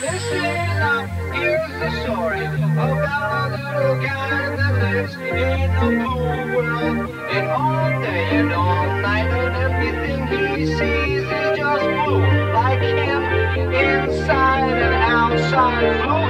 Listen up, here's the story about a little guy that lives in a cool world. And all day and all night, and everything he sees is just blue. Like him, inside and outside blue.